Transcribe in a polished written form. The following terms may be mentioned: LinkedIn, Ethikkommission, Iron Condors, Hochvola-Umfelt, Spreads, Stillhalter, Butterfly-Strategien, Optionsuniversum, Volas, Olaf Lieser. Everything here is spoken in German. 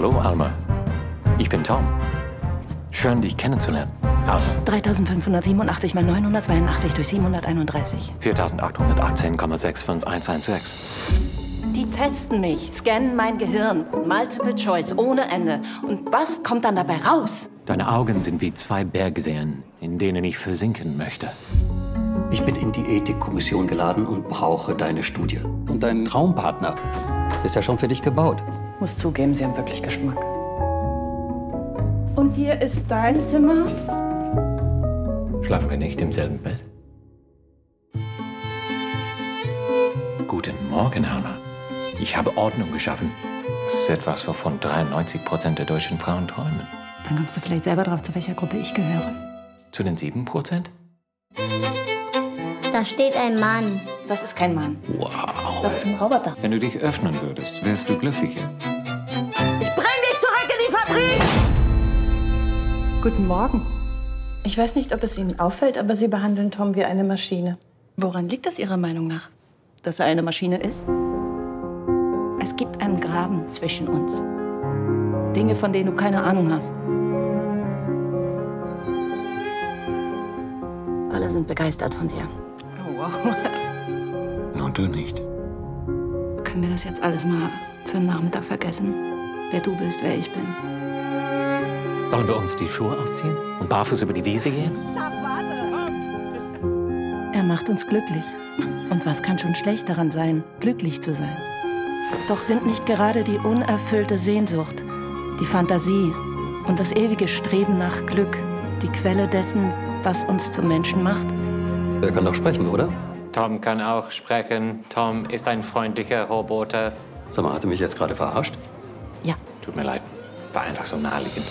Hallo Alma, ich bin Tom. Schön, dich kennenzulernen. Alma. 3587 mal 982 durch 731. 4818,65116. Die testen mich, scannen mein Gehirn, Multiple Choice ohne Ende. Und was kommt dann dabei raus? Deine Augen sind wie zwei Bergseen, in denen ich versinken möchte. Ich bin in die Ethikkommission geladen und brauche deine Studie. Und deinen Traumpartner ist ja schon für dich gebaut. Muss zugeben, Sie haben wirklich Geschmack. Und hier ist dein Zimmer? Schlafen wir nicht im selben Bett? Guten Morgen, Anna. Ich habe Ordnung geschaffen. Das ist etwas, wovon 93% der deutschen Frauen träumen. Dann kommst du vielleicht selber drauf, zu welcher Gruppe ich gehöre. Zu den 7%? Da steht ein Mann. Das ist kein Mann. Wow. Das ist ein Roboter. Wenn du dich öffnen würdest, wärst du glücklicher. Ich bring dich zurück in die Fabrik! Guten Morgen. Ich weiß nicht, ob es Ihnen auffällt, aber Sie behandeln Tom wie eine Maschine. Woran liegt das Ihrer Meinung nach, dass er eine Maschine ist? Es gibt einen Graben zwischen uns. Dinge, von denen du keine Ahnung hast. Alle sind begeistert von dir. Oh, wow. Und du nicht. Können wir das jetzt alles mal für den Nachmittag vergessen? Wer du bist, wer ich bin. Sollen wir uns die Schuhe ausziehen und barfuß über die Wiese gehen? Er macht uns glücklich. Und was kann schon schlecht daran sein, glücklich zu sein? Doch sind nicht gerade die unerfüllte Sehnsucht, die Fantasie und das ewige Streben nach Glück die Quelle dessen, was uns zu Menschen macht? Er kann doch sprechen, oder? Tom kann auch sprechen. Tom ist ein freundlicher Roboter. Sag mal, hat er mich jetzt gerade verarscht? Ja. Tut mir leid. War einfach so naheliegend.